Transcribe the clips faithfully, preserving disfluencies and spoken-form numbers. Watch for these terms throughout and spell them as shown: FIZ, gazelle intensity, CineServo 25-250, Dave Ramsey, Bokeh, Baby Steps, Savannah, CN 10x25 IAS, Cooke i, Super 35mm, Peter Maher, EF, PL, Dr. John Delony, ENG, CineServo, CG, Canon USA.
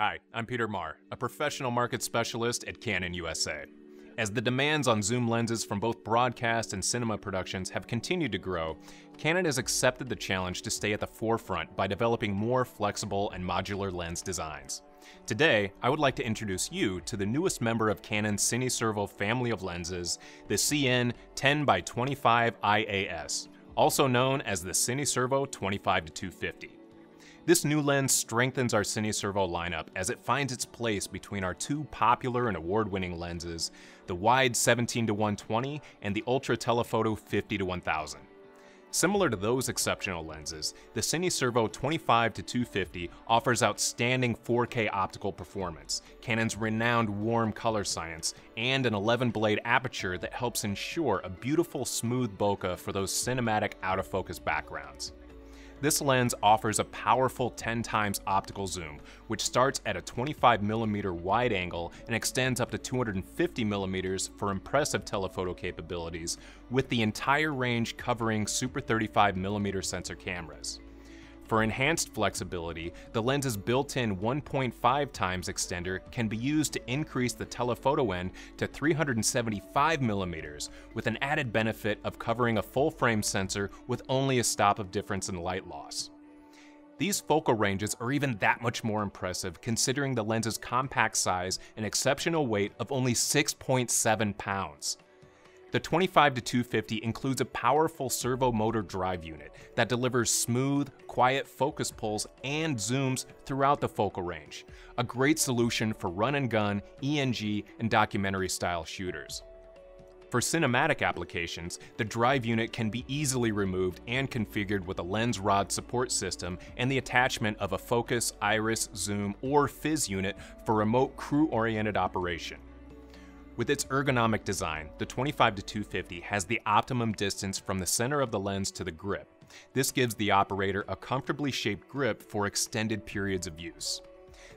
Hi, I'm Peter Maher, a professional market specialist at Canon U S A. As the demands on zoom lenses from both broadcast and cinema productions have continued to grow, Canon has accepted the challenge to stay at the forefront by developing more flexible and modular lens designs. Today, I would like to introduce you to the newest member of Canon's CineServo family of lenses, the C N ten by twenty-five I A S, also known as the CineServo twenty-five to two fifty. This new lens strengthens our CineServo lineup as it finds its place between our two popular and award-winning lenses, the wide seventeen to one twenty and the ultra telephoto fifty to one thousand. Similar to those exceptional lenses, the CineServo twenty-five to two fifty offers outstanding four K optical performance, Canon's renowned warm color science, and an eleven blade aperture that helps ensure a beautiful smooth bokeh for those cinematic out-of-focus backgrounds. This lens offers a powerful ten times optical zoom, which starts at a twenty-five millimeter wide angle and extends up to two hundred fifty millimeters for impressive telephoto capabilities, with the entire range covering Super thirty-five millimeter sensor cameras. For enhanced flexibility, the lens's built-in one point five times extender can be used to increase the telephoto end to three hundred seventy-five millimeters, with an added benefit of covering a full-frame sensor with only a stop of difference in light loss. These focal ranges are even that much more impressive considering the lens's compact size and exceptional weight of only six point seven pounds. The twenty-five to two fifty includes a powerful servo motor drive unit that delivers smooth, quiet focus pulls and zooms throughout the focal range, a great solution for run-and-gun, E N G, and documentary-style shooters. For cinematic applications, the drive unit can be easily removed and configured with a lens rod support system and the attachment of a focus, iris, zoom, or F I Z unit for remote crew-oriented operation. With its ergonomic design, the twenty-five to two fifty has the optimum distance from the center of the lens to the grip. This gives the operator a comfortably shaped grip for extended periods of use.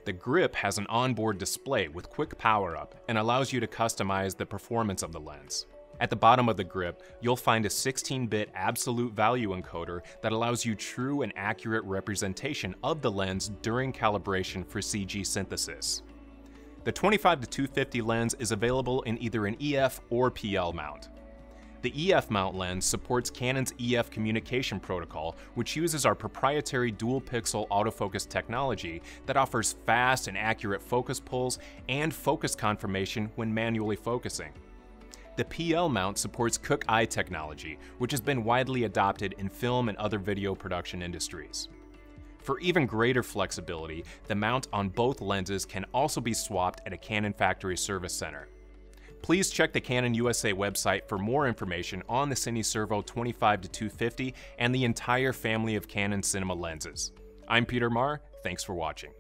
The grip has an onboard display with quick power-up and allows you to customize the performance of the lens. At the bottom of the grip, you'll find a sixteen bit absolute value encoder that allows you true and accurate representation of the lens during calibration for C G synthesis. The twenty-five to two fifty lens is available in either an E F or P L mount. The E F mount lens supports Canon's E F communication protocol, which uses our proprietary dual-pixel autofocus technology that offers fast and accurate focus pulls and focus confirmation when manually focusing. The P L mount supports Cooke i technology, which has been widely adopted in film and other video production industries. For even greater flexibility, the mount on both lenses can also be swapped at a Canon factory service center. Please check the Canon U S A website for more information on the CineServo twenty-five to two fifty and the entire family of Canon cinema lenses. I'm Peter Maher, thanks for watching.